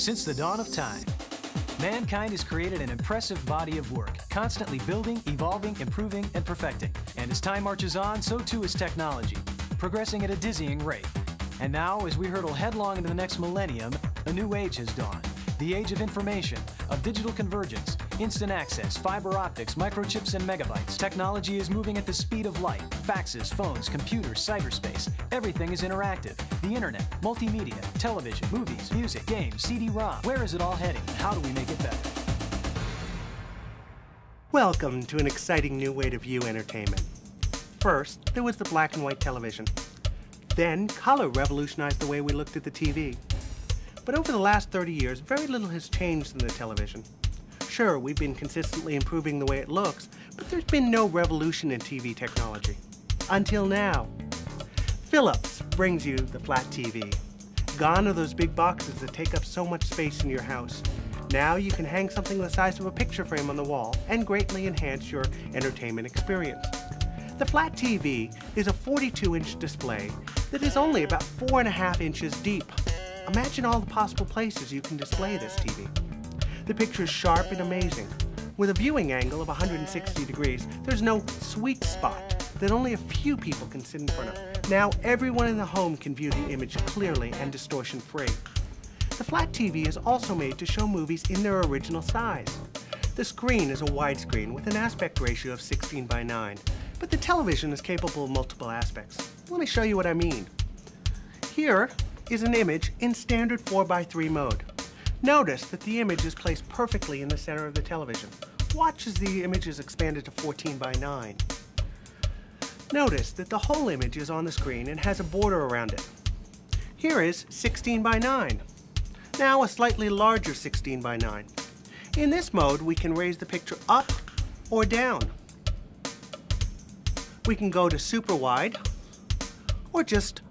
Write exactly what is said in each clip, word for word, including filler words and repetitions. since the dawn of time. Mankind has created an impressive body of work, constantly building, evolving, improving, and perfecting. And as time marches on, so too is technology, progressing at a dizzying rate. And now, as we hurtle headlong into the next millennium, a new age has dawned. The age of information, of digital convergence, instant access, fiber optics, microchips, and megabytes. Technology is moving at the speed of light. Faxes, phones, computers, cyberspace. Everything is interactive. The internet, multimedia, television, movies, music, games, C D ROM. Where is it all heading, and how do we make it better? Welcome to an exciting new way to view entertainment. First, there was the black and white television. Then, color revolutionized the way we looked at the T V. But over the last thirty years, very little has changed in the television. Sure, we've been consistently improving the way it looks, but there's been no revolution in T V technology. Until now. Philips brings you the flat T V. Gone are those big boxes that take up so much space in your house. Now you can hang something the size of a picture frame on the wall and greatly enhance your entertainment experience. The flat T V is a forty-two inch display that is only about four and a half inches deep. Imagine all the possible places you can display this T V. The picture is sharp and amazing. With a viewing angle of one hundred sixty degrees, there's no sweet spot that only a few people can sit in front of. Now everyone in the home can view the image clearly and distortion-free. The flat T V is also made to show movies in their original size. The screen is a widescreen with an aspect ratio of sixteen by nine, but the television is capable of multiple aspects. Let me show you what I mean. Here is an image in standard four by three mode. Notice that the image is placed perfectly in the center of the television. Watch as the image is expanded to fourteen by nine. Notice that the whole image is on the screen and has a border around it. Here is sixteen by nine. Now a slightly larger sixteen by nine. In this mode, we can raise the picture up or down. We can go to super wide or just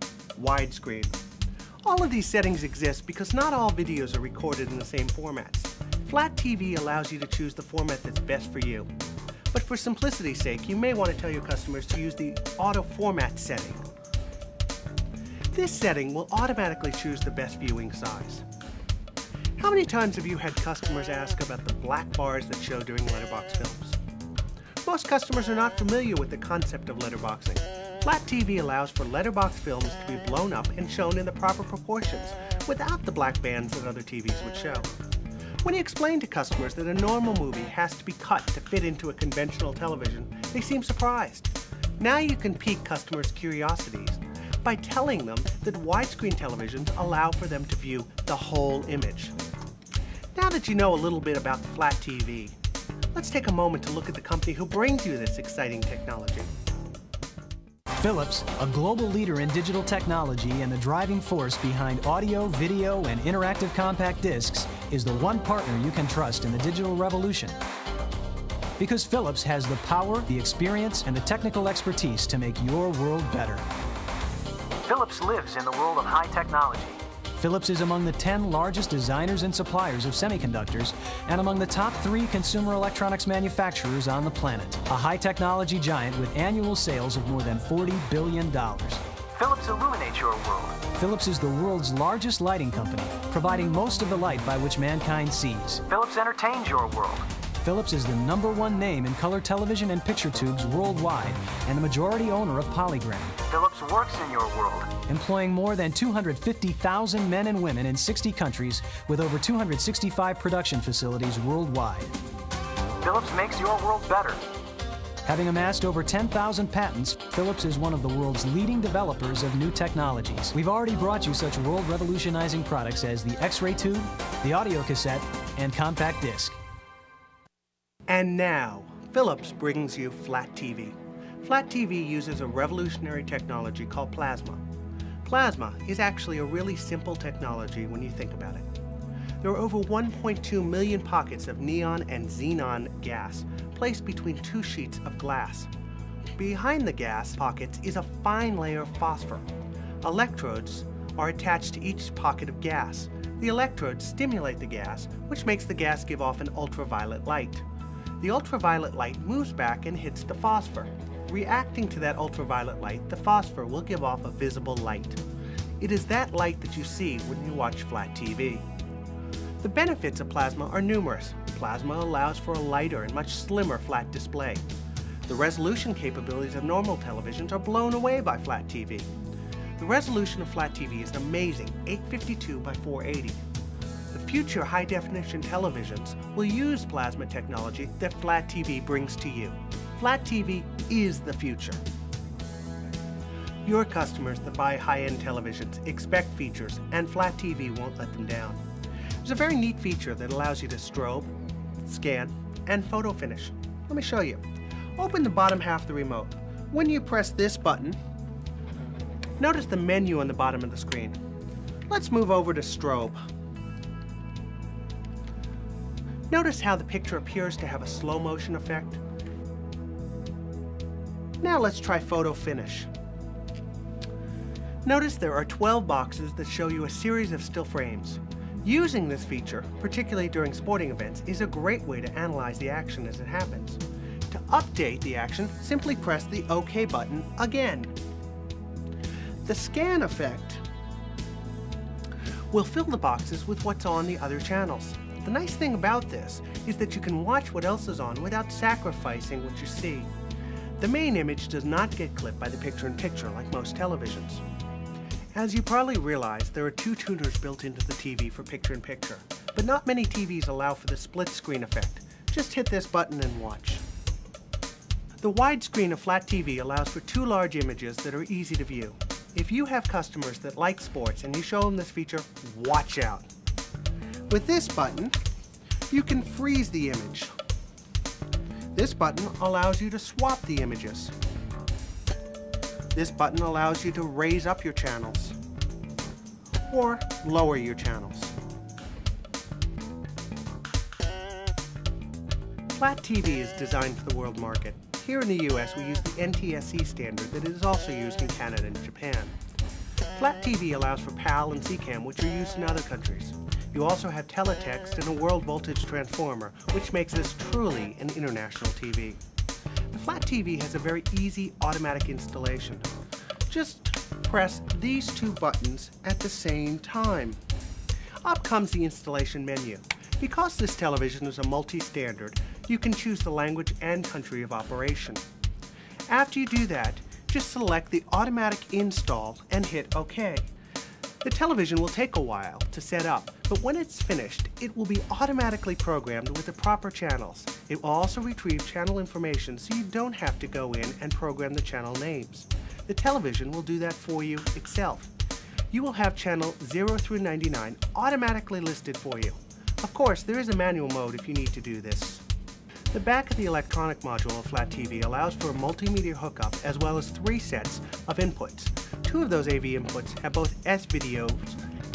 widescreen. All of these settings exist because not all videos are recorded in the same formats. Flat T V allows you to choose the format that's best for you. But for simplicity's sake, you may want to tell your customers to use the Auto Format setting. This setting will automatically choose the best viewing size. How many times have you had customers ask about the black bars that show during letterbox films? Most customers are not familiar with the concept of letterboxing. Flat T V allows for letterbox films to be blown up and shown in the proper proportions, without the black bands that other T Vs would show. When you explain to customers that a normal movie has to be cut to fit into a conventional television, they seem surprised. Now you can pique customers' curiosities by telling them that widescreen televisions allow for them to view the whole image. Now that you know a little bit about the flat T V, let's take a moment to look at the company who brings you this exciting technology. Philips, a global leader in digital technology and the driving force behind audio, video, and interactive compact discs, is the one partner you can trust in the digital revolution. Because Philips has the power, the experience, and the technical expertise to make your world better. Philips lives in the world of high technology. Philips is among the ten largest designers and suppliers of semiconductors and among the top three consumer electronics manufacturers on the planet, a high-technology giant with annual sales of more than forty billion dollars. Philips illuminates your world. Philips is the world's largest lighting company, providing most of the light by which mankind sees. Philips entertains your world. Philips is the number one name in color television and picture tubes worldwide and the majority owner of Polygram. Philips works in your world. Employing more than two hundred fifty thousand men and women in sixty countries with over two hundred sixty-five production facilities worldwide. Philips makes your world better. Having amassed over ten thousand patents, Philips is one of the world's leading developers of new technologies. We've already brought you such world-revolutionizing products as the X-ray tube, the audio cassette, and compact disc. And now, Philips brings you Flat T V. Flat T V uses a revolutionary technology called plasma. Plasma is actually a really simple technology when you think about it. There are over one point two million pockets of neon and xenon gas placed between two sheets of glass. Behind the gas pockets is a fine layer of phosphor. Electrodes are attached to each pocket of gas. The electrodes stimulate the gas, which makes the gas give off an ultraviolet light. The ultraviolet light moves back and hits the phosphor. Reacting to that ultraviolet light, the phosphor will give off a visible light. It is that light that you see when you watch flat T V. The benefits of plasma are numerous. Plasma allows for a lighter and much slimmer flat display. The resolution capabilities of normal televisions are blown away by flat T V. The resolution of flat T V is an amazing eight fifty-two by four eighty. The future high-definition televisions will use plasma technology that flat T V brings to you. Flat T V is the future. Your customers that buy high-end televisions expect features, and flat T V won't let them down. There's a very neat feature that allows you to strobe, scan, and photo finish. Let me show you. Open the bottom half of the remote. When you press this button, notice the menu on the bottom of the screen. Let's move over to strobe. Notice how the picture appears to have a slow motion effect. Now let's try photo finish. Notice there are twelve boxes that show you a series of still frames. Using this feature, particularly during sporting events, is a great way to analyze the action as it happens. To update the action, simply press the OK button again. The scan effect will fill the boxes with what's on the other channels. The nice thing about this is that you can watch what else is on without sacrificing what you see. The main image does not get clipped by the picture-in-picture like most televisions. As you probably realize, there are two tuners built into the T V for picture-in-picture, but not many T Vs allow for the split-screen effect. Just hit this button and watch. The widescreen of flat T V allows for two large images that are easy to view. If you have customers that like sports and you show them this feature, watch out. With this button, you can freeze the image. This button allows you to swap the images. This button allows you to raise up your channels or lower your channels. Flat T V is designed for the world market. Here in the U S, we use the N T S C standard that is also used in Canada and Japan. Flat T V allows for PAL and SECAM, which are used in other countries. You also have teletext and a world voltage transformer, which makes this truly an international T V. The flat T V has a very easy automatic installation. Just press these two buttons at the same time. Up comes the installation menu. Because this television is a multi-standard, you can choose the language and country of operation. After you do that, just select the automatic install and hit OK. The television will take a while to set up, but when it's finished, it will be automatically programmed with the proper channels. It will also retrieve channel information so you don't have to go in and program the channel names. The television will do that for you itself. You will have channel zero through ninety-nine automatically listed for you. Of course, there is a manual mode if you need to do this. The back of the electronic module of Flat T V allows for a multimedia hookup as well as three sets of inputs. Two of those A V inputs have both S-videos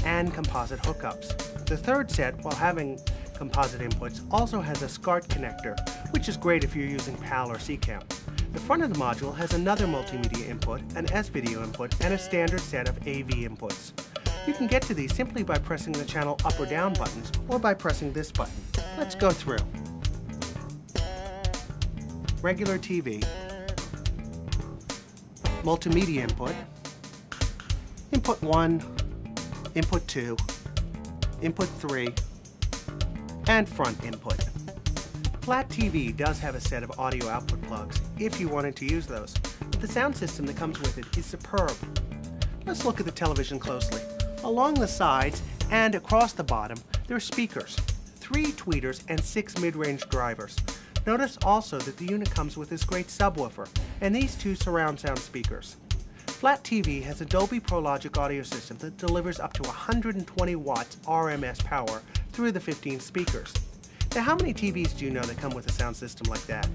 and composite hookups. The third set, while having composite inputs, also has a SCART connector, which is great if you're using PAL or SECAM. The front of the module has another multimedia input, an S-video input, and a standard set of A V inputs. You can get to these simply by pressing the channel up or down buttons or by pressing this button. Let's go through. Regular T V, multimedia input, input one, input two, input three, and front input. Flat T V does have a set of audio output plugs if you wanted to use those, but the sound system that comes with it is superb. Let's look at the television closely. Along the sides and across the bottom, there are speakers, three tweeters, and six mid-range drivers. Notice also that the unit comes with this great subwoofer, and these two surround sound speakers. Flat T V has a Dolby ProLogic audio system that delivers up to one hundred twenty watts R M S power through the fifteen speakers. Now, how many T Vs do you know that come with a sound system like that?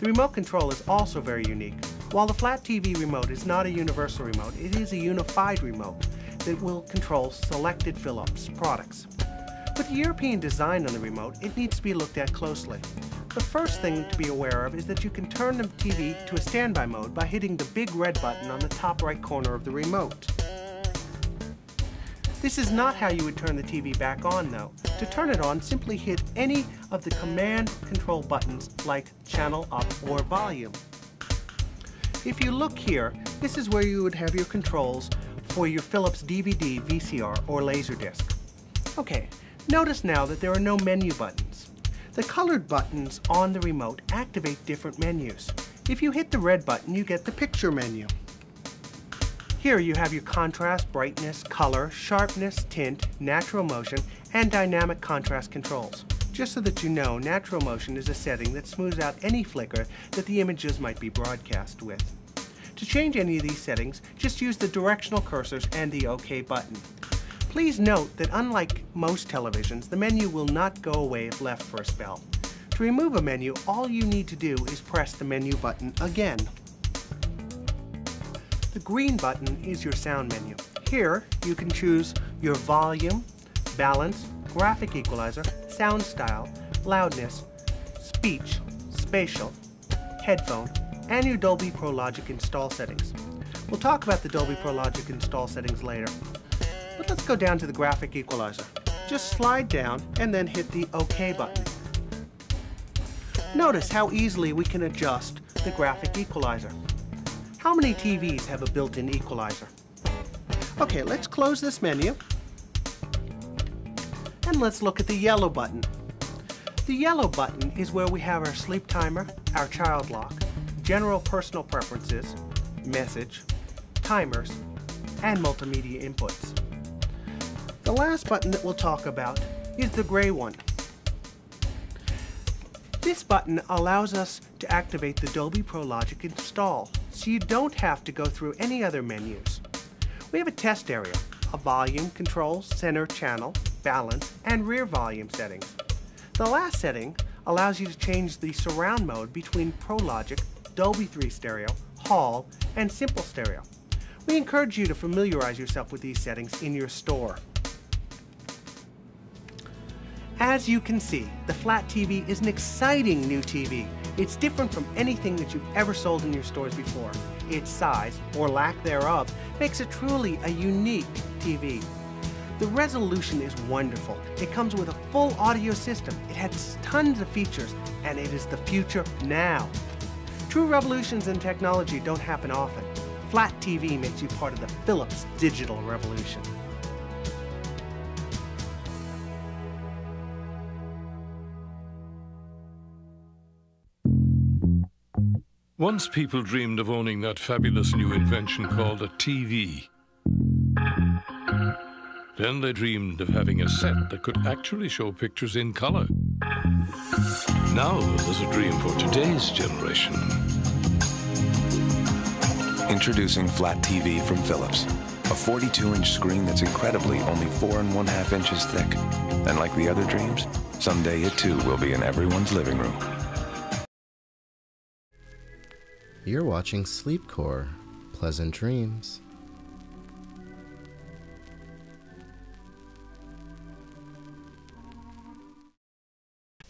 The remote control is also very unique. While the Flat T V remote is not a universal remote, it is a unified remote that will control selected Philips products. With the European design on the remote, it needs to be looked at closely. The first thing to be aware of is that you can turn the T V to a standby mode by hitting the big red button on the top right corner of the remote. This is not how you would turn the T V back on, though. To turn it on, simply hit any of the command control buttons like channel up or volume. If you look here, this is where you would have your controls for your Philips D V D, V C R, or Laserdisc. Okay. Notice now that there are no menu buttons. The colored buttons on the remote activate different menus. If you hit the red button, you get the picture menu. Here you have your contrast, brightness, color, sharpness, tint, natural motion, and dynamic contrast controls. Just so that you know, natural motion is a setting that smooths out any flicker that the images might be broadcast with. To change any of these settings, just use the directional cursors and the OK button. Please note that unlike most televisions, the menu will not go away if left for a spell. To remove a menu, all you need to do is press the menu button again. The green button is your sound menu. Here, you can choose your volume, balance, graphic equalizer, sound style, loudness, speech, spatial, headphone, and your Dolby ProLogic install settings. We'll talk about the Dolby ProLogic install settings later. But let's go down to the graphic equalizer. Just slide down and then hit the OK button. Notice how easily we can adjust the graphic equalizer. How many T Vs have a built-in equalizer? Okay, let's close this menu. And let's look at the yellow button. The yellow button is where we have our sleep timer, our child lock, general personal preferences, message, timers, and multimedia inputs. The last button that we'll talk about is the gray one. This button allows us to activate the Dolby ProLogic install, so you don't have to go through any other menus. We have a test area, a volume, control, center, channel, balance, and rear volume settings. The last setting allows you to change the surround mode between ProLogic, Dolby three Stereo, Hall, and Simple Stereo. We encourage you to familiarize yourself with these settings in your store. As you can see, the Flat T V is an exciting new T V. It's different from anything that you've ever sold in your stores before. Its size, or lack thereof, makes it truly a unique T V. The resolution is wonderful. It comes with a full audio system. It has tons of features, and it is the future now. True revolutions in technology don't happen often. Flat T V makes you part of the Philips digital revolution. Once people dreamed of owning that fabulous new invention called a T V. Then they dreamed of having a set that could actually show pictures in color. Now there's a dream for today's generation. Introducing Flat T V from Philips. A forty-two inch screen that's incredibly only four and one half inches thick. And like the other dreams, someday it too will be in everyone's living room. You're watching Sleepcore. Pleasant dreams.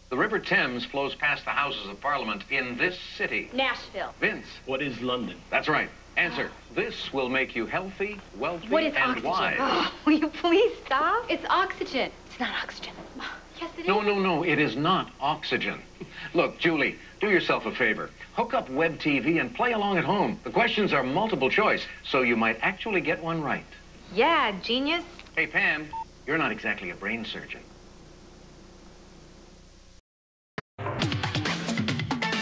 The River Thames flows past the Houses of Parliament in this city. Nashville. Vince. What is London? That's right. Answer. This will make you healthy, wealthy, what is and oxygen? Wise. Oh, will you please stop? It's oxygen. It's not oxygen. Yes, it is. No, no, no. It is not oxygen. Look, Julie, do yourself a favor. Hook up web T V and play along at home. The questions are multiple choice, so you might actually get one right. Yeah, genius. Hey, Pam, you're not exactly a brain surgeon.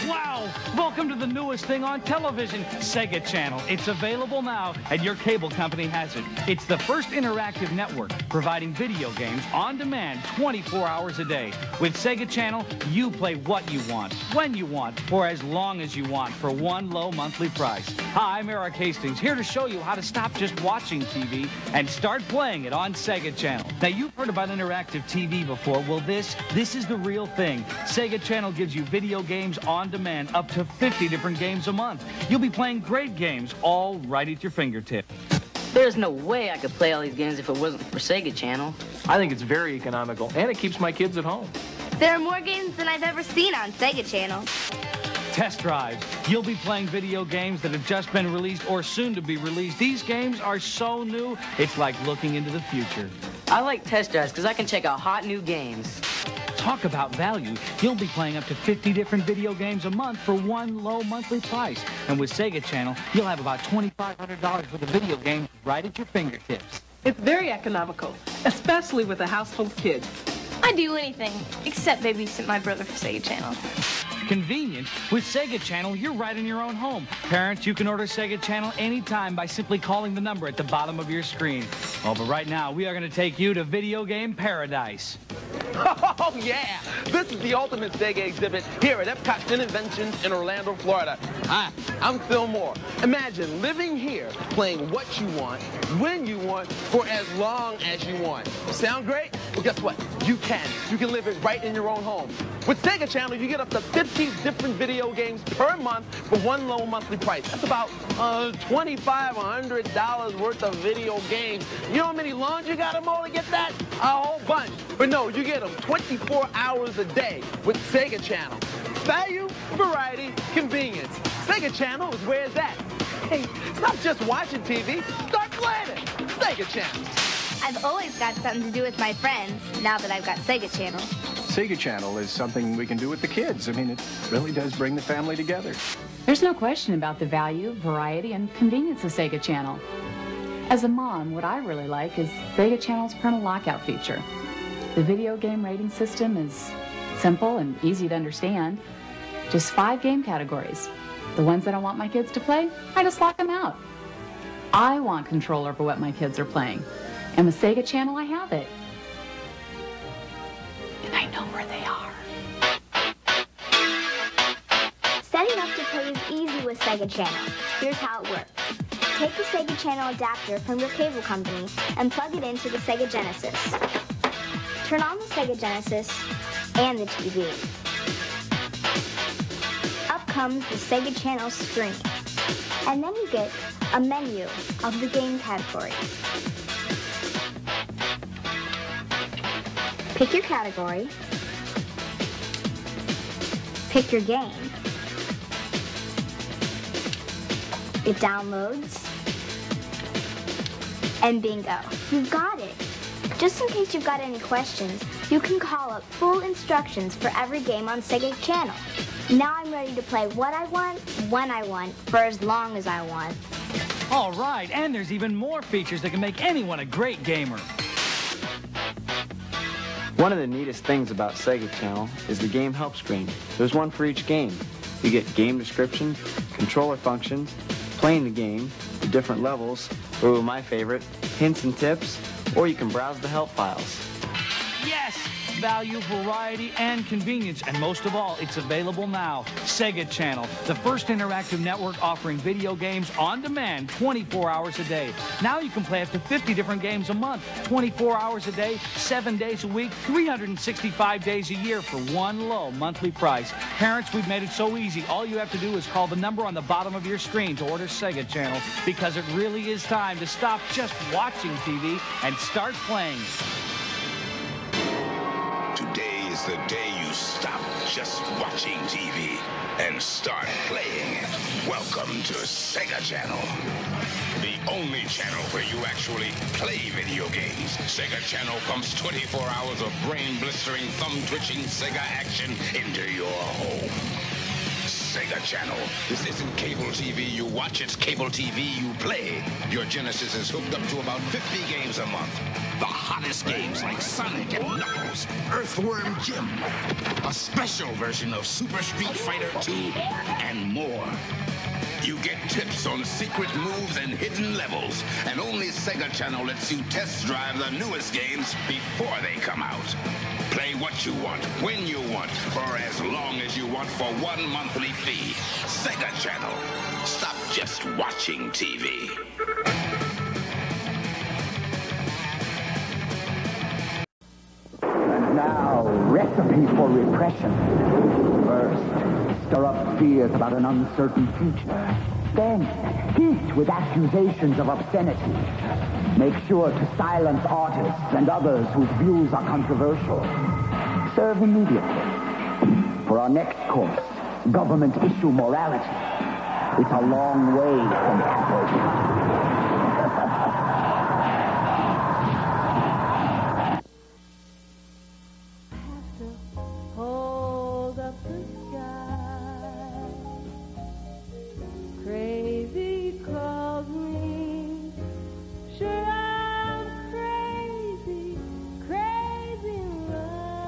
Wow! Welcome to the newest thing on television, SEGA Channel. It's available now, and your cable company has it. It's the first interactive network providing video games on demand twenty-four hours a day. With SEGA Channel, you play what you want, when you want, for as long as you want, for one low monthly price. Hi, I'm Eric Hastings, here to show you how to stop just watching T V and start playing it on SEGA Channel. Now, you've heard about interactive T V before. Well, this, this is the real thing. SEGA Channel gives you video games on demand, up to fifty different games a month. You'll be playing great games, all right at your fingertips. There's no way I could play all these games if it wasn't for SEGA Channel. I think it's very economical, and it keeps my kids at home. There are more games than I've ever seen on SEGA Channel. Test drives. You'll be playing video games that have just been released or soon to be released. These games are so new, it's like looking into the future. I like test drives because I can check out hot new games. Talk about value. You'll be playing up to fifty different video games a month for one low monthly price. And with SEGA Channel, you'll have about twenty-five hundred dollars worth of video games right at your fingertips. It's very economical, especially with a house full of kids. I'd do anything except babysit my brother for SEGA Channel. Convenient. With SEGA Channel, you're right in your own home. Parents, you can order SEGA Channel anytime by simply calling the number at the bottom of your screen. Oh, but right now, we are going to take you to video game paradise. Oh, yeah! This is the ultimate SEGA exhibit here at Epcot Zen Inventions in Orlando, Florida. Hi, I'm Phil Moore. Imagine living here, playing what you want, when you want, for as long as you want. Sound great? Well, guess what? You can. You can live it right in your own home. With SEGA Channel, you get up to fifty different video games per month for one low monthly price. That's about uh, twenty-five hundred dollars worth of video games. You know how many loans you got them all to get that? A whole bunch. But no, you get them twenty-four hours a day with SEGA Channel. Value, variety, convenience. SEGA Channel is where it's at. Hey, stop just watching T V. Start playing it. SEGA Channel. I've always got something to do with my friends now that I've got SEGA Channel. SEGA Channel is something we can do with the kids. I mean, it really does bring the family together. There's no question about the value, variety, and convenience of SEGA Channel. As a mom, what I really like is SEGA Channel's parental lockout feature. The video game rating system is simple and easy to understand. Just five game categories. The ones that I want my kids to play, I just lock them out. I want control over what my kids are playing. And with SEGA Channel, I have it. Know where they are. Setting up to play is easy with SEGA Channel. Here's how it works. Take the SEGA Channel adapter from your cable company and plug it into the SEGA Genesis. Turn on the SEGA Genesis and the T V. Up comes the SEGA Channel screen. And then you get a menu of the game category. Pick your category, pick your game, it downloads, and bingo. You've got it. Just in case you've got any questions, you can call up full instructions for every game on SEGA Channel. Now I'm ready to play what I want, when I want, for as long as I want. All right, and there's even more features that can make anyone a great gamer. One of the neatest things about SEGA Channel is the game help screen. There's one for each game. You get game description, controller functions, playing the game, the different levels, ooh, my favorite, hints and tips, or you can browse the help files. Yes! Value, variety, and convenience, and most of all, it's available now. SEGA Channel, the first interactive network offering video games on demand twenty-four hours a day. Now you can play up to fifty different games a month, twenty-four hours a day, seven days a week, three hundred sixty-five days a year for one low monthly price. Parents, we've made it so easy. All you have to do is call the number on the bottom of your screen to order SEGA Channel, because it really is time to stop just watching T V and start playing. Is the day you stop just watching T V and start playing. Welcome to SEGA Channel, the only channel where you actually play video games. SEGA Channel pumps twenty-four hours of brain-blistering, thumb-twitching SEGA action into your home. SEGA Channel. This isn't cable T V you watch, it's cable T V you play. Your Genesis is hooked up to about fifty games a month. The hottest games like Sonic and Knuckles, Earthworm Jim, a special version of Super Street Fighter two, and more. You get tips on secret moves and hidden levels, and only SEGA Channel lets you test drive the newest games before they come out. Play what you want, when you want, for as long as you want for one monthly fee. SEGA Channel. Stop just watching T V. Recipe for repression. First, stir up fears about an uncertain future. Then, heat with accusations of obscenity. Make sure to silence artists and others whose views are controversial. Serve immediately. For our next course, government issue morality. It's a long way from apple. Sure, I'm crazy, crazy in love.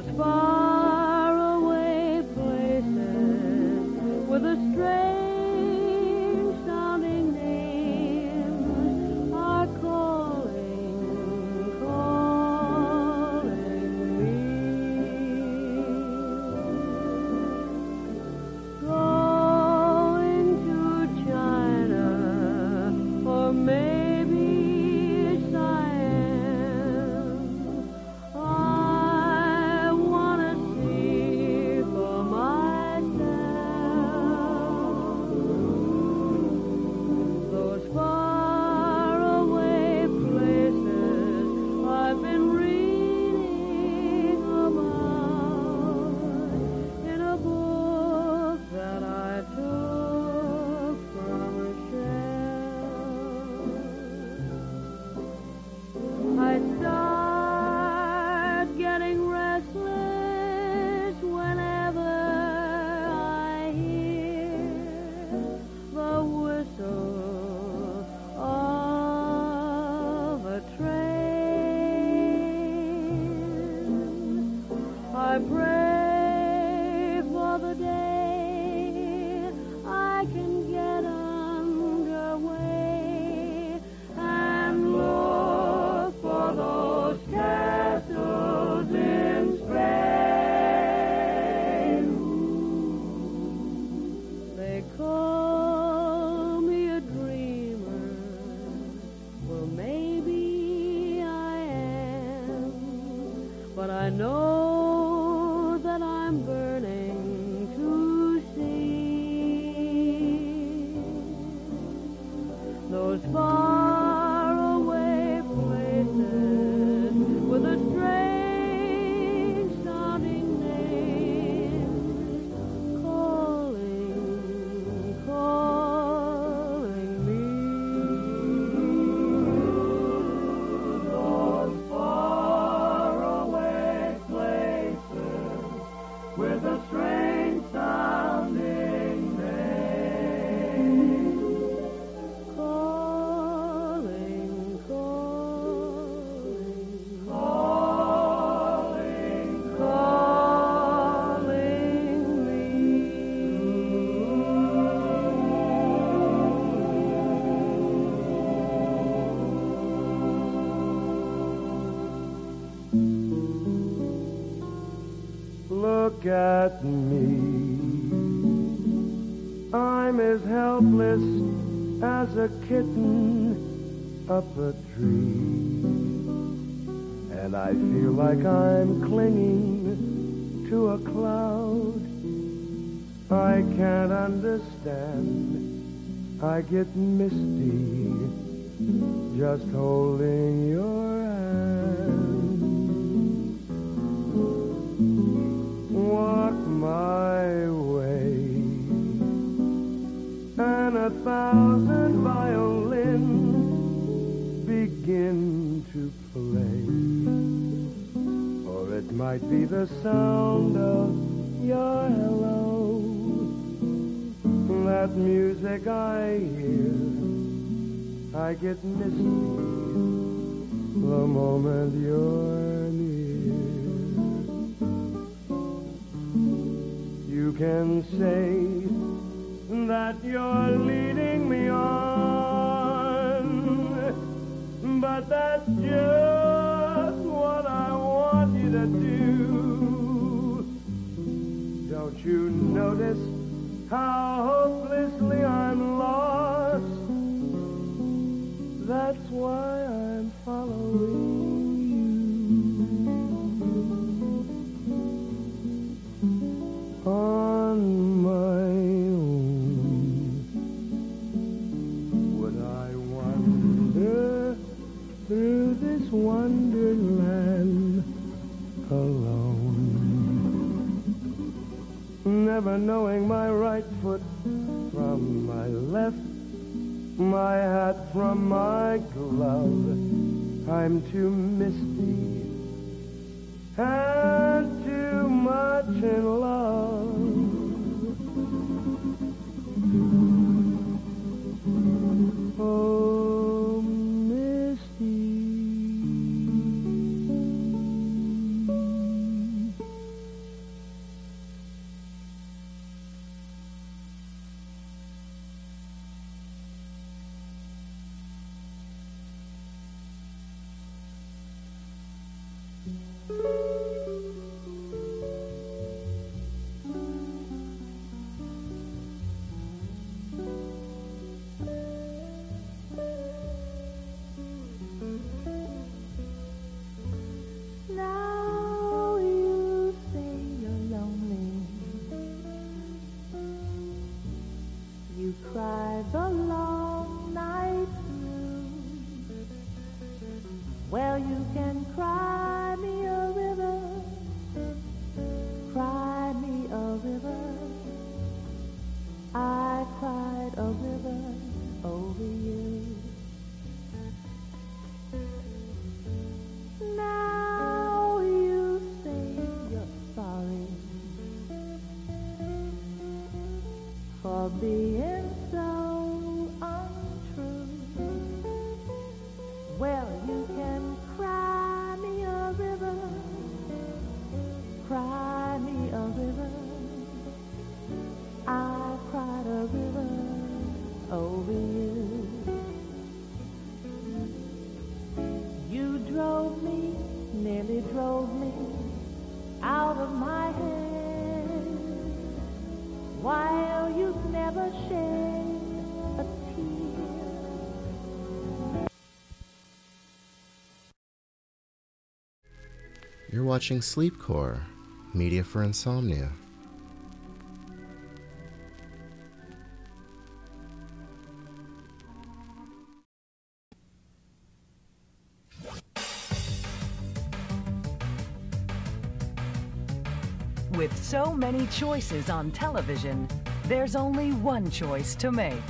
those far away places with a strange sounding name are calling, calling me. Going to China or maybe at me. I'm as helpless as a kitten up a tree, and I feel like I'm clinging to a cloud. I can't understand. I get misty just holding your hand. Walk my way, and a thousand violins begin to play, or it might be the sound of your hello, that music I hear. I get misty the moment you're near. You can say that you're leading me on, but that's just what I want you to do. Don't you notice how hopelessly I'm lost? That's why I'm following. On my own, would I wander through this wonderland alone, never knowing my right foot from my left, my hat from my glove? I'm too misty and too much in love. Oh, Misty, being so untrue. Well, you can cry me a river, cry me a river. I cried a river over you. You drove me, nearly drove me out of my head, while you've never shed a tear. You're watching Sleepcore, media for insomnia. With so many choices on television, there's only one choice to make.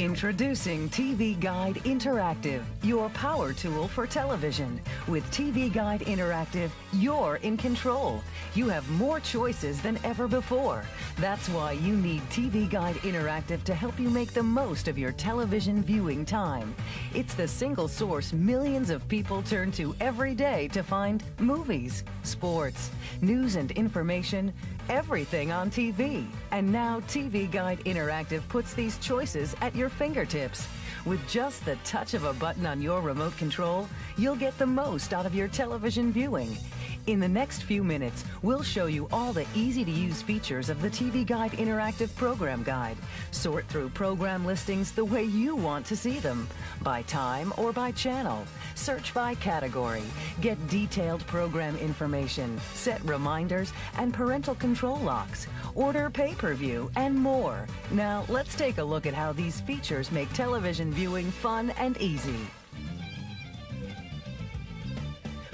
Introducing T V Guide Interactive, your power tool for television. With T V Guide Interactive, you're in control. You have more choices than ever before. That's why you need T V Guide Interactive to help you make the most of your television viewing time. It's the single source millions of people turn to every day to find movies, sports, news and information, everything on T V. And now T V Guide Interactive puts these choices at your fingertips. With just the touch of a button on your remote control, you'll get the most out of your television viewing. In the next few minutes, we'll show you all the easy-to-use features of the T V Guide Interactive Program Guide. Sort through program listings the way you want to see them, by time or by channel. Search by category. Get detailed program information, set reminders, and parental control locks. Order pay-per-view and more. Now, let's take a look at how these features make television viewing fun and easy.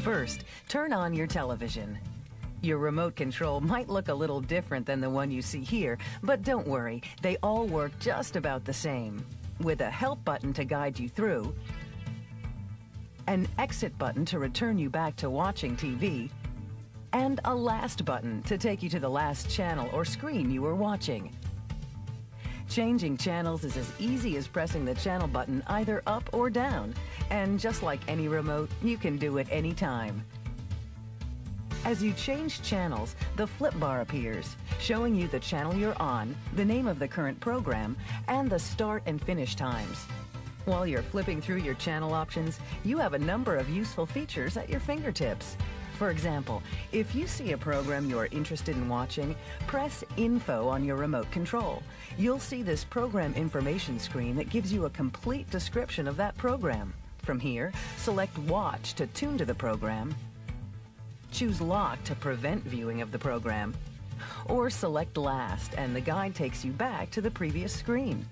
First, turn on your television. Your remote control might look a little different than the one you see here, but don't worry, they all work just about the same. With a help button to guide you through, an exit button to return you back to watching T V, and a last button to take you to the last channel or screen you were watching. Changing channels is as easy as pressing the channel button either up or down. And just like any remote, you can do it anytime. As you change channels, the flip bar appears, showing you the channel you're on, the name of the current program, and the start and finish times. While you're flipping through your channel options, you have a number of useful features at your fingertips. For example, if you see a program you're interested in watching, press Info on your remote control. You'll see this program information screen that gives you a complete description of that program. From here, select Watch to tune to the program, choose Lock to prevent viewing of the program, or select Last, and the guide takes you back to the previous screen.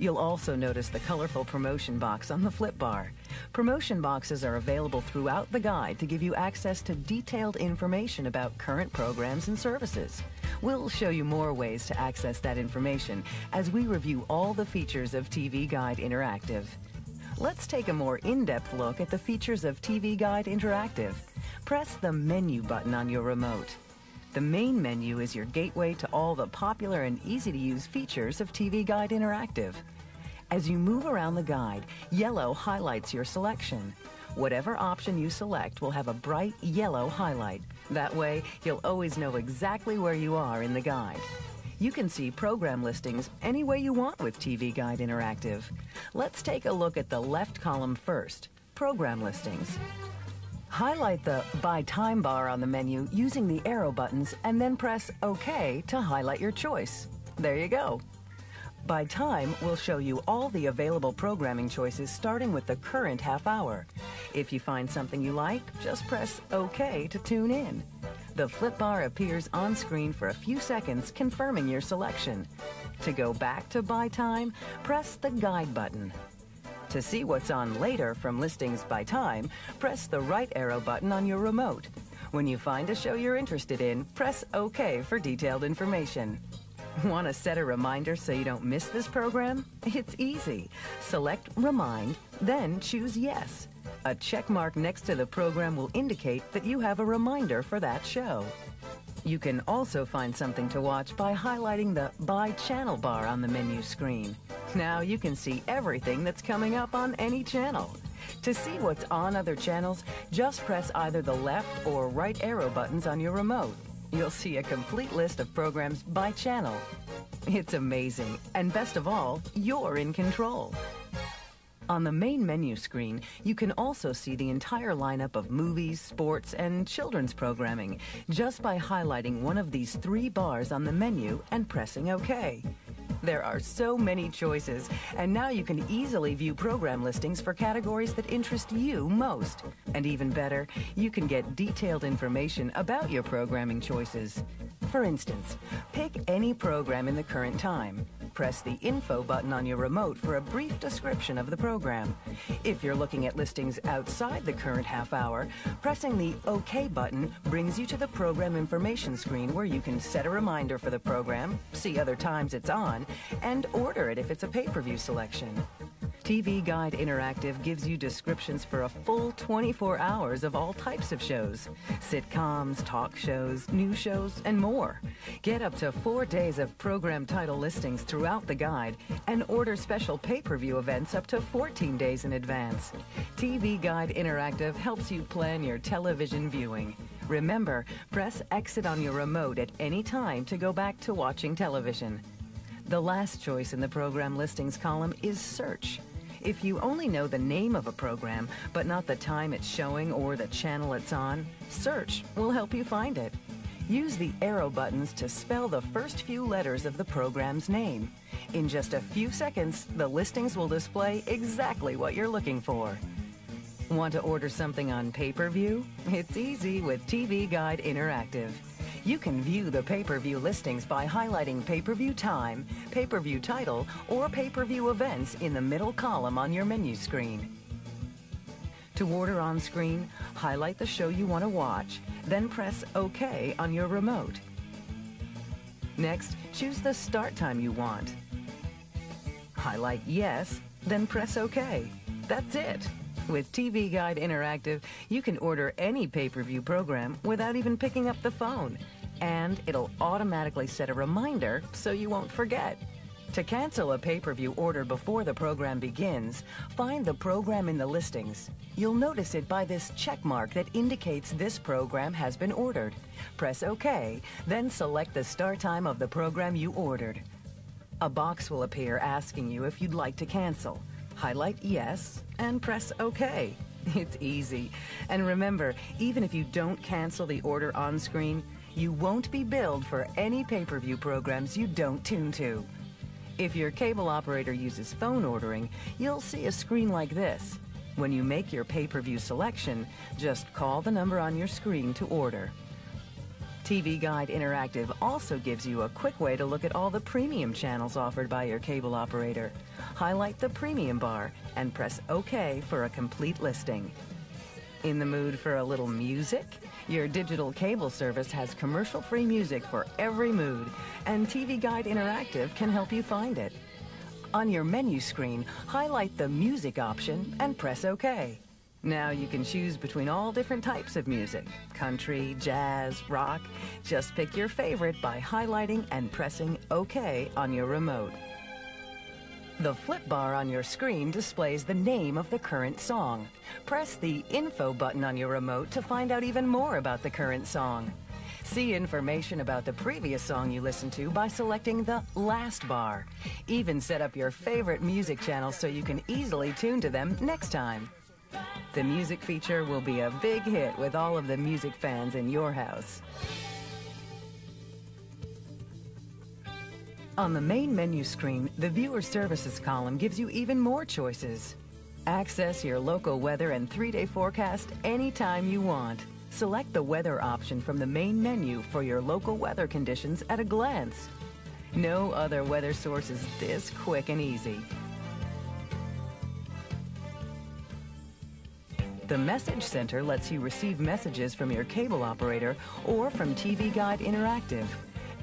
You'll also notice the colorful promotion box on the flip bar. Promotion boxes are available throughout the guide to give you access to detailed information about current programs and services. We'll show you more ways to access that information as we review all the features of T V Guide Interactive. Let's take a more in-depth look at the features of T V Guide Interactive. Press the menu button on your remote. The main menu is your gateway to all the popular and easy-to-use features of T V Guide Interactive. As you move around the guide, yellow highlights your selection. Whatever option you select will have a bright yellow highlight. That way, you'll always know exactly where you are in the guide. You can see program listings any way you want with T V Guide Interactive. Let's take a look at the left column first, program listings. Highlight the By Time bar on the menu using the arrow buttons, and then press OK to highlight your choice. There you go. By Time will show you all the available programming choices starting with the current half hour. If you find something you like, just press OK to tune in. The flip bar appears on screen for a few seconds, confirming your selection. To go back to By Time, press the Guide button. To see what's on later from listings by time, press the right arrow button on your remote. When you find a show you're interested in, press OK for detailed information. Want to set a reminder so you don't miss this program? It's easy. Select Remind, then choose Yes. A check mark next to the program will indicate that you have a reminder for that show. You can also find something to watch by highlighting the By Channel bar on the menu screen. Now you can see everything that's coming up on any channel. To see what's on other channels, just press either the left or right arrow buttons on your remote. You'll see a complete list of programs by channel. It's amazing, and best of all, you're in control. On the main menu screen, you can also see the entire lineup of movies, sports, and children's programming just by highlighting one of these three bars on the menu and pressing OK. There are so many choices, and now you can easily view program listings for categories that interest you most. And even better, you can get detailed information about your programming choices. For instance, pick any program in the current time. Press the Info button on your remote for a brief description of the program. If you're looking at listings outside the current half hour, pressing the OK button brings you to the program information screen where you can set a reminder for the program, see other times it's on, and order it if it's a pay-per-view selection. T V Guide Interactive gives you descriptions for a full twenty-four hours of all types of shows. Sitcoms, talk shows, news shows, and more. Get up to four days of program title listings throughout the guide and order special pay-per-view events up to fourteen days in advance. T V Guide Interactive helps you plan your television viewing. Remember, press exit on your remote at any time to go back to watching television. The last choice in the program listings column is search. If you only know the name of a program, but not the time it's showing or the channel it's on, search will help you find it. Use the arrow buttons to spell the first few letters of the program's name. In just a few seconds, the listings will display exactly what you're looking for. Want to order something on pay-per-view? It's easy with T V Guide Interactive. You can view the pay-per-view listings by highlighting pay-per-view time, pay-per-view title, or pay-per-view events in the middle column on your menu screen. To order on screen, highlight the show you want to watch, then press OK on your remote. Next, choose the start time you want. Highlight Yes, then press OK. That's it. With T V Guide Interactive, you can order any pay-per-view program without even picking up the phone. And it'll automatically set a reminder so you won't forget. To cancel a pay-per-view order before the program begins, find the program in the listings. You'll notice it by this check mark that indicates this program has been ordered. Press OK, then select the start time of the program you ordered. A box will appear asking you if you'd like to cancel. Highlight Yes, and press OK. It's easy. And remember, even if you don't cancel the order on screen, you won't be billed for any pay-per-view programs you don't tune to. If your cable operator uses phone ordering, you'll see a screen like this. When you make your pay-per-view selection, just call the number on your screen to order. T V Guide Interactive also gives you a quick way to look at all the premium channels offered by your cable operator. Highlight the premium bar and press OK for a complete listing. In the mood for a little music? Your digital cable service has commercial-free music for every mood, and T V Guide Interactive can help you find it. On your menu screen, highlight the music option and press OK. Now you can choose between all different types of music, country, jazz, rock. Just pick your favorite by highlighting and pressing OK on your remote. The flip bar on your screen displays the name of the current song. Press the Info button on your remote to find out even more about the current song. See information about the previous song you listened to by selecting the last bar. Even set up your favorite music channels so you can easily tune to them next time. The music feature will be a big hit with all of the music fans in your house. On the main menu screen, the Viewer Services column gives you even more choices. Access your local weather and three-day forecast anytime you want. Select the weather option from the main menu for your local weather conditions at a glance. No other weather source is this quick and easy. The Message Center lets you receive messages from your cable operator or from T V Guide Interactive.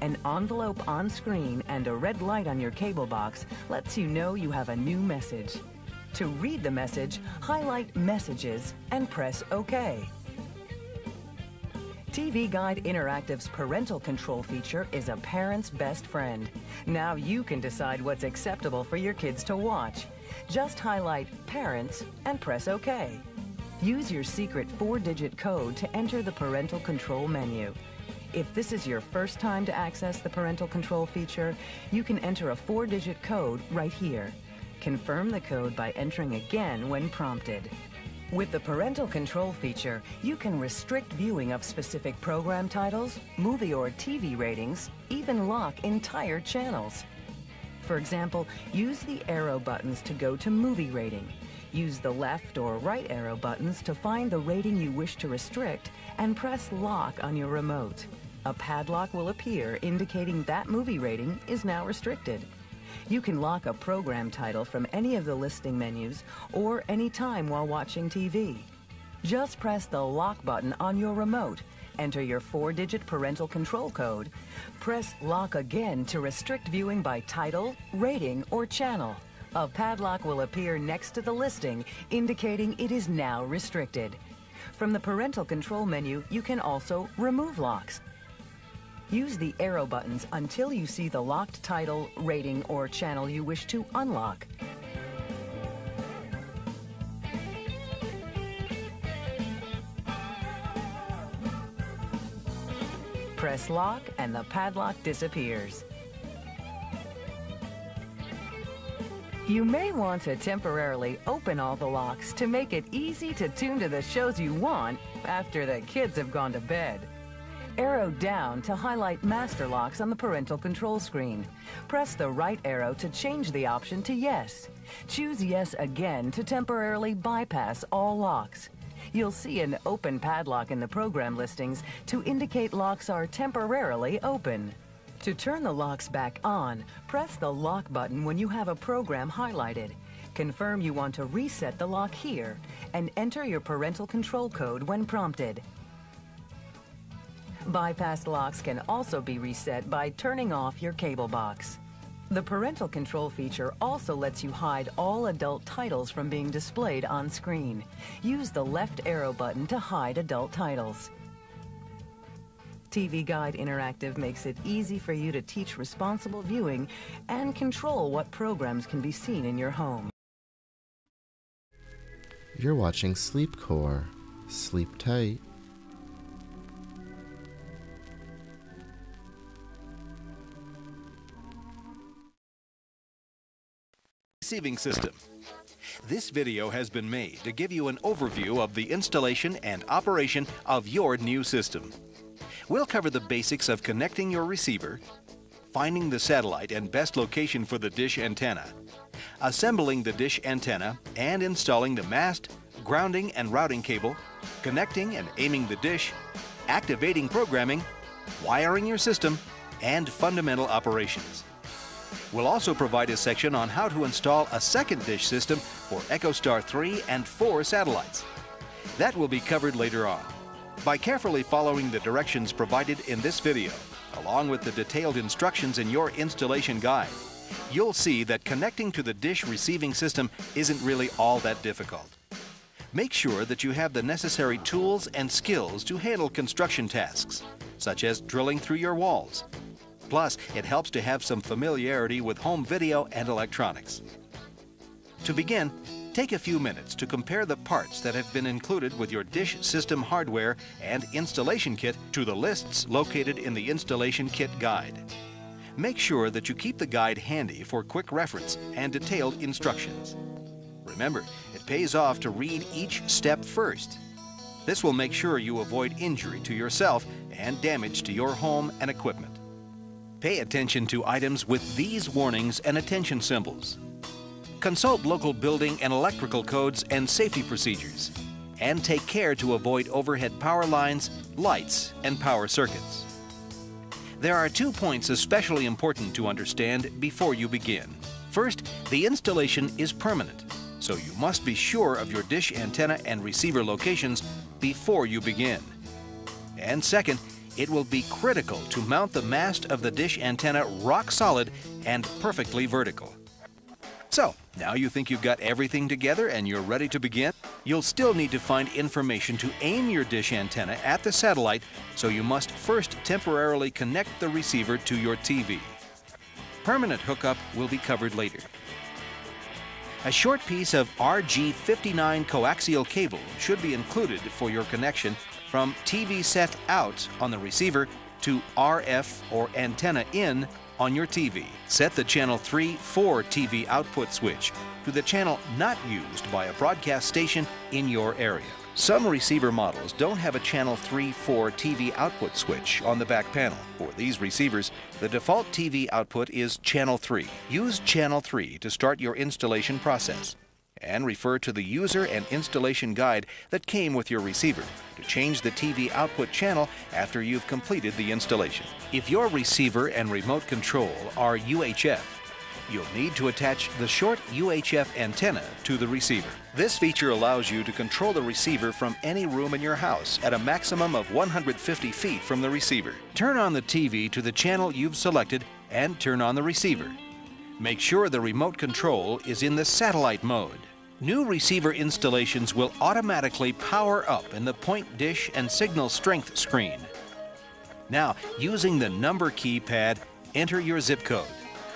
An envelope on screen and a red light on your cable box lets you know you have a new message. To read the message, highlight Messages and press OK. T V Guide Interactive's parental control feature is a parent's best friend. Now you can decide what's acceptable for your kids to watch. Just highlight Parents and press OK. Use your secret four-digit code to enter the parental control menu. If this is your first time to access the parental control feature, you can enter a four-digit code right here. Confirm the code by entering again when prompted. With the parental control feature, you can restrict viewing of specific program titles, movie or T V ratings, even lock entire channels. For example, use the arrow buttons to go to movie rating. Use the left or right arrow buttons to find the rating you wish to restrict and press lock on your remote. A padlock will appear indicating that movie rating is now restricted. You can lock a program title from any of the listing menus or any time while watching T V. Just press the lock button on your remote, enter your four-digit parental control code, press lock again to restrict viewing by title, rating, or channel. A padlock will appear next to the listing, indicating it is now restricted. From the parental control menu, you can also remove locks. Use the arrow buttons until you see the locked title, rating, or channel you wish to unlock. Press lock and the padlock disappears. You may want to temporarily open all the locks to make it easy to tune to the shows you want after the kids have gone to bed. Arrow down to highlight master locks on the parental control screen. Press the right arrow to change the option to yes. Choose yes again to temporarily bypass all locks. You'll see an open padlock in the program listings to indicate locks are temporarily open. To turn the locks back on, press the lock button when you have a program highlighted. Confirm you want to reset the lock here and enter your parental control code when prompted. Bypassed locks can also be reset by turning off your cable box. The parental control feature also lets you hide all adult titles from being displayed on screen. Use the left arrow button to hide adult titles. T V Guide Interactive makes it easy for you to teach responsible viewing and control what programs can be seen in your home. You're watching Sleepcore. Sleep tight. Receiving system. This video has been made to give you an overview of the installation and operation of your new system. We'll cover the basics of connecting your receiver, finding the satellite and best location for the dish antenna, assembling the dish antenna and installing the mast, grounding and routing cable, connecting and aiming the dish, activating programming, wiring your system, and fundamental operations. We'll also provide a section on how to install a second dish system for EchoStar three and four satellites. That will be covered later on. By carefully following the directions provided in this video, along with the detailed instructions in your installation guide, you'll see that connecting to the dish receiving system isn't really all that difficult. Make sure that you have the necessary tools and skills to handle construction tasks, such as drilling through your walls. Plus, it helps to have some familiarity with home video and electronics. To begin, take a few minutes to compare the parts that have been included with your dish system hardware and installation kit to the lists located in the installation kit guide. Make sure that you keep the guide handy for quick reference and detailed instructions. Remember, it pays off to read each step first. This will make sure you avoid injury to yourself and damage to your home and equipment. Pay attention to items with these warnings and attention symbols. Consult local building and electrical codes and safety procedures. And take care to avoid overhead power lines, lights, and power circuits. There are two points especially important to understand before you begin. First, the installation is permanent, so you must be sure of your dish antenna and receiver locations before you begin. And second, it will be critical to mount the mast of the dish antenna rock solid and perfectly vertical. So, now you think you've got everything together and you're ready to begin? You'll still need to find information to aim your dish antenna at the satellite, so you must first temporarily connect the receiver to your T V. Permanent hookup will be covered later. A short piece of R G fifty-nine coaxial cable should be included for your connection from T V set out on the receiver to R F or antenna in on your T V. Set the channel three four T V output switch to the channel not used by a broadcast station in your area. Some receiver models don't have a channel three four T V output switch on the back panel. For these receivers, the default T V output is channel three. Use channel three to start your installation process, and refer to the user and installation guide that came with your receiver to change the T V output channel after you've completed the installation. If your receiver and remote control are U H F, you'll need to attach the short U H F antenna to the receiver. This feature allows you to control the receiver from any room in your house at a maximum of one hundred fifty feet from the receiver. Turn on the T V to the channel you've selected and turn on the receiver. Make sure the remote control is in the satellite mode. New receiver installations will automatically power up in the point, dish, and signal strength screen. Now, using the number keypad, enter your zip code.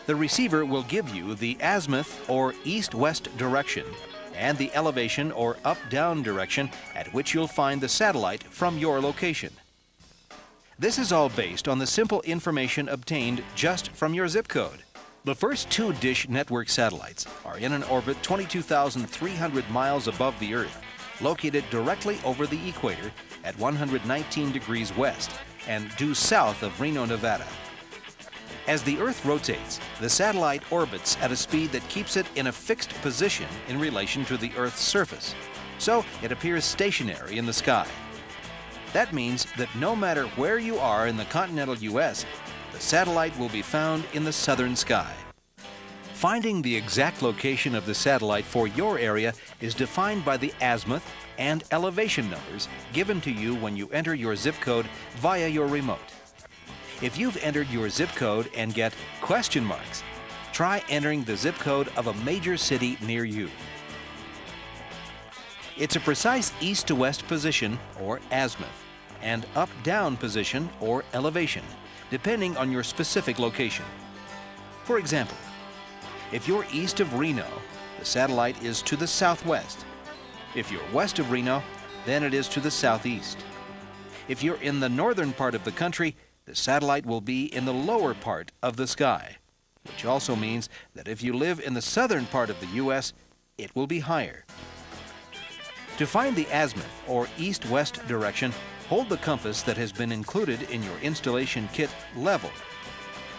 The receiver will give you the azimuth or east-west direction and the elevation or up-down direction at which you'll find the satellite from your location. This is all based on the simple information obtained just from your zip code. The first two DISH network satellites are in an orbit twenty-two thousand three hundred miles above the Earth, located directly over the equator at one hundred nineteen degrees west and due south of Reno, Nevada. As the Earth rotates, the satellite orbits at a speed that keeps it in a fixed position in relation to the Earth's surface, so it appears stationary in the sky. That means that no matter where you are in the continental U S, the satellite will be found in the southern sky. Finding the exact location of the satellite for your area is defined by the azimuth and elevation numbers given to you when you enter your zip code via your remote. If you've entered your zip code and get question marks, try entering the zip code of a major city near you. It's a precise east to west position, or azimuth, and up-down position, or elevation, depending on your specific location. For example, if you're east of Reno, the satellite is to the southwest. If you're west of Reno, then it is to the southeast. If you're in the northern part of the country, the satellite will be in the lower part of the sky, which also means that if you live in the southern part of the U S, it will be higher. To find the azimuth, or east-west direction, hold the compass that has been included in your installation kit level.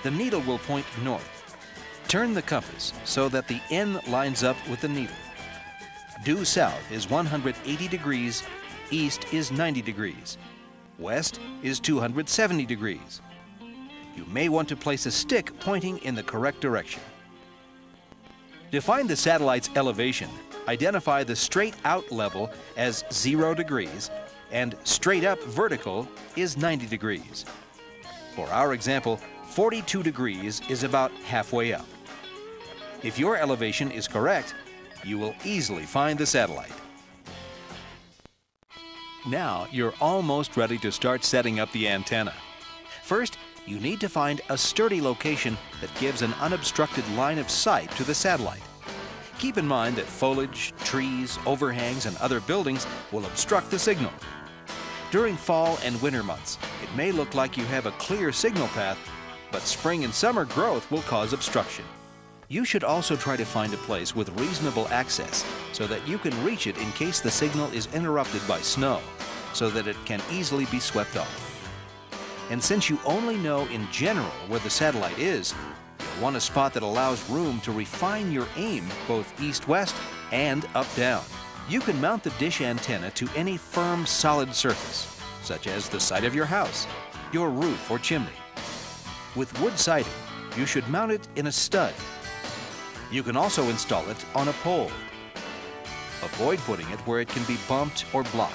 The needle will point north. Turn the compass so that the N lines up with the needle. Due south is one hundred eighty degrees, east is ninety degrees, west is two hundred seventy degrees. You may want to place a stick pointing in the correct direction. To find the satellite's elevation, identify the straight out level as zero degrees, and straight up vertical is ninety degrees. For our example, forty-two degrees is about halfway up. If your elevation is correct, you will easily find the satellite. Now you're almost ready to start setting up the antenna. First, you need to find a sturdy location that gives an unobstructed line of sight to the satellite. Keep in mind that foliage, trees, overhangs, and other buildings will obstruct the signal. During fall and winter months, it may look like you have a clear signal path, but spring and summer growth will cause obstruction. You should also try to find a place with reasonable access so that you can reach it in case the signal is interrupted by snow, so that it can easily be swept off. And since you only know in general where the satellite is, want a spot that allows room to refine your aim both east-west and up-down. You can mount the dish antenna to any firm, solid surface, such as the side of your house, your roof or chimney. With wood siding, you should mount it in a stud. You can also install it on a pole. Avoid putting it where it can be bumped or blocked.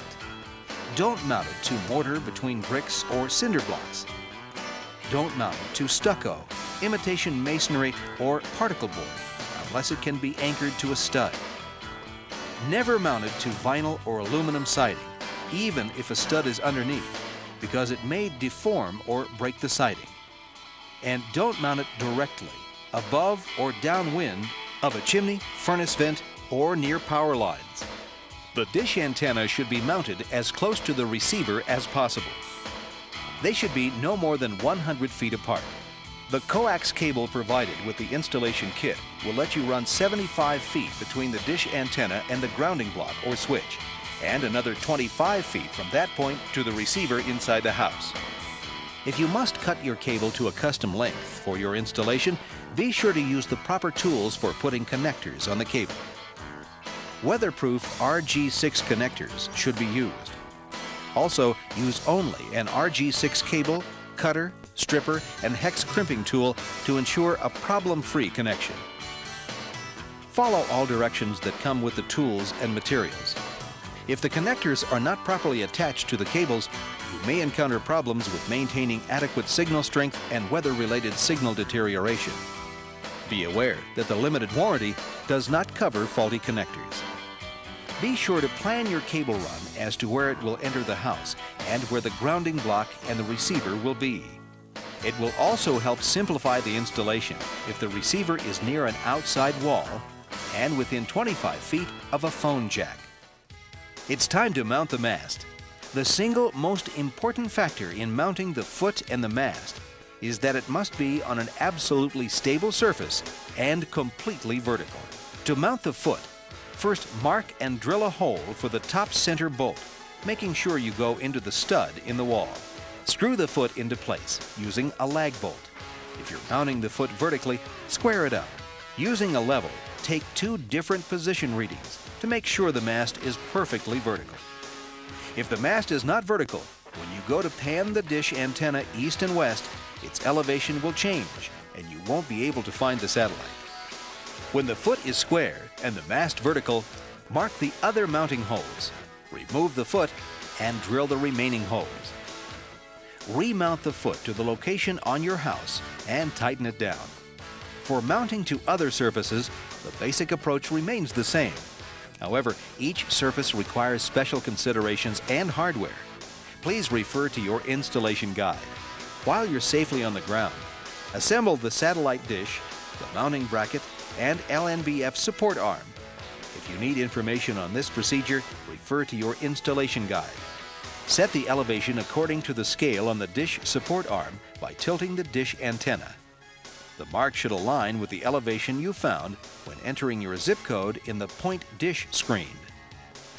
Don't mount it to mortar between bricks or cinder blocks. Don't mount it to stucco, imitation masonry, or particle board, unless it can be anchored to a stud. Never mount it to vinyl or aluminum siding, even if a stud is underneath, because it may deform or break the siding. And don't mount it directly, above or downwind of a chimney, furnace vent, or near power lines. The dish antenna should be mounted as close to the receiver as possible. They should be no more than one hundred feet apart. The coax cable provided with the installation kit will let you run seventy-five feet between the dish antenna and the grounding block or switch, and another twenty-five feet from that point to the receiver inside the house. If you must cut your cable to a custom length for your installation, be sure to use the proper tools for putting connectors on the cable. Weatherproof R G six connectors should be used. Also, use only an R G six cable, cutter, stripper, and hex crimping tool to ensure a problem-free connection. Follow all directions that come with the tools and materials. If the connectors are not properly attached to the cables, you may encounter problems with maintaining adequate signal strength and weather-related signal deterioration. Be aware that the limited warranty does not cover faulty connectors. Be sure to plan your cable run as to where it will enter the house and where the grounding block and the receiver will be. It will also help simplify the installation if the receiver is near an outside wall and within twenty-five feet of a phone jack. It's time to mount the mast. The single most important factor in mounting the foot and the mast is that it must be on an absolutely stable surface and completely vertical. To mount the foot, first mark and drill a hole for the top center bolt, making sure you go into the stud in the wall. Screw the foot into place using a lag bolt. If you're mounting the foot vertically, square it up. Using a level, take two different position readings to make sure the mast is perfectly vertical. If the mast is not vertical, when you go to pan the dish antenna east and west, its elevation will change and you won't be able to find the satellite. When the foot is square and the mast vertical, mark the other mounting holes, remove the foot, and drill the remaining holes. Remount the foot to the location on your house and tighten it down. For mounting to other surfaces, the basic approach remains the same. However, each surface requires special considerations and hardware. Please refer to your installation guide. While you're safely on the ground, assemble the satellite dish, the mounting bracket, and L N B F support arm. If you need information on this procedure, refer to your installation guide. Set the elevation according to the scale on the dish support arm by tilting the dish antenna. The mark should align with the elevation you found when entering your zip code in the point dish screen.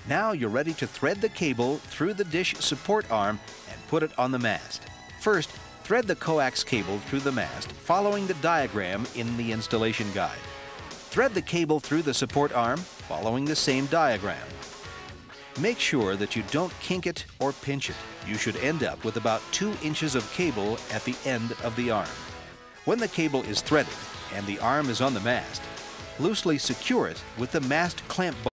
Now you're ready to thread the cable through the dish support arm and put it on the mast. First, thread the coax cable through the mast following the diagram in the installation guide. Thread the cable through the support arm following the same diagram. Make sure that you don't kink it or pinch it. You should end up with about two inches of cable at the end of the arm. When the cable is threaded and the arm is on the mast, loosely secure it with the mast clamp bolt.